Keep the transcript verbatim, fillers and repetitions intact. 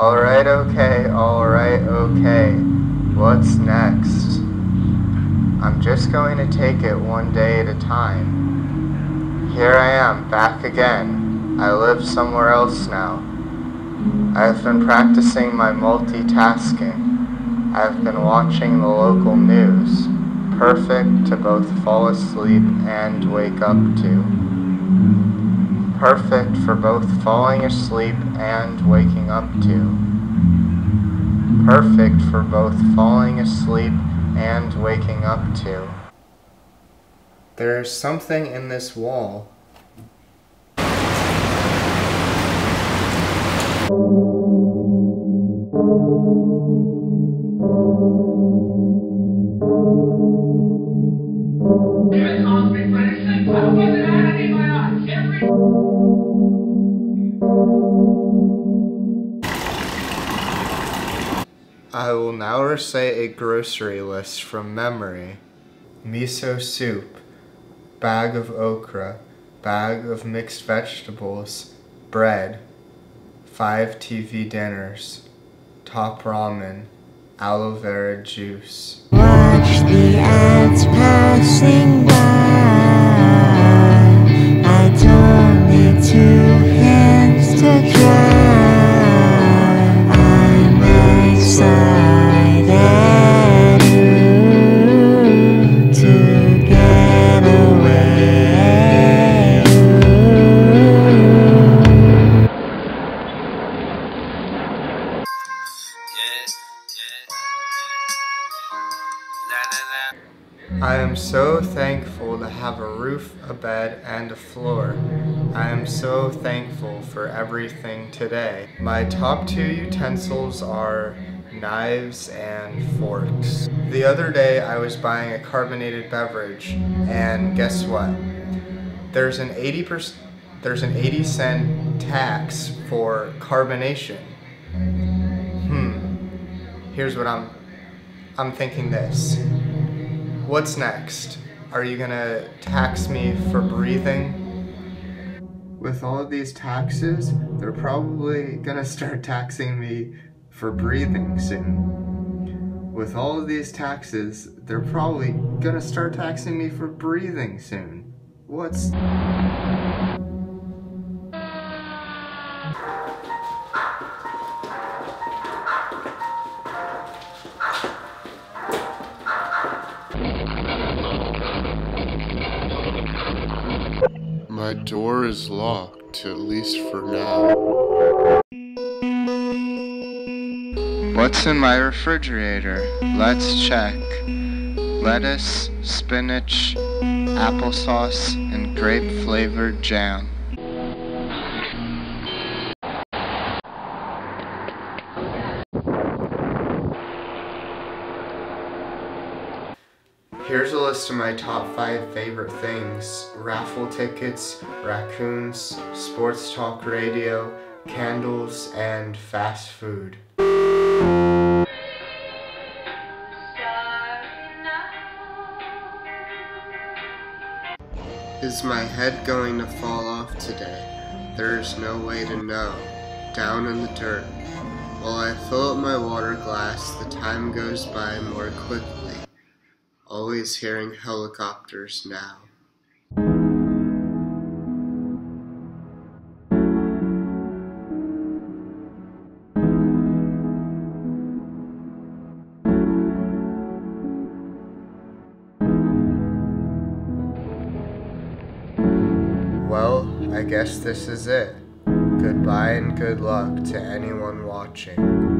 Alright, okay, alright, okay. What's next? I'm just going to take it one day at a time. Here I am, back again. I live somewhere else now. I've been practicing my multitasking. I've been watching the local news. Perfect to both fall asleep and wake up to. Perfect for both falling asleep and waking up to. Perfect for both falling asleep and waking up to. There is something in this wall. I will now recite a grocery list from memory. Miso soup, bag of okra, bag of mixed vegetables, bread, five T V dinners, top ramen, aloe vera juice. Watch the ads passing by. I don't need two hands to dry. I'm inside and you to get away. I am so thankful to have a roof, a bed, and a floor. I am so thankful for everything today. My top two utensils are knives and forks. The other day I was buying a carbonated beverage, and guess what? There's an eighty percent, there's an eighty cent tax for carbonation. Hmm. Here's what I'm, I'm thinking this. What's next? Are you gonna tax me for breathing? With all of these taxes, they're probably gonna start taxing me for breathing soon. With all of these taxes, they're probably gonna start taxing me for breathing soon. What's... My door is locked, at least for now. What's in my refrigerator? Let's check. Lettuce, spinach, applesauce, and grape-flavored jam. Here's a list of my top five favorite things: raffle tickets, raccoons, sports talk radio, candles, and fast food. Is my head going to fall off today? There's no way to know. Down in the dirt. While I fill up my water glass, the time goes by more quickly. Always hearing helicopters now. Well, I guess this is it. Goodbye and good luck to anyone watching.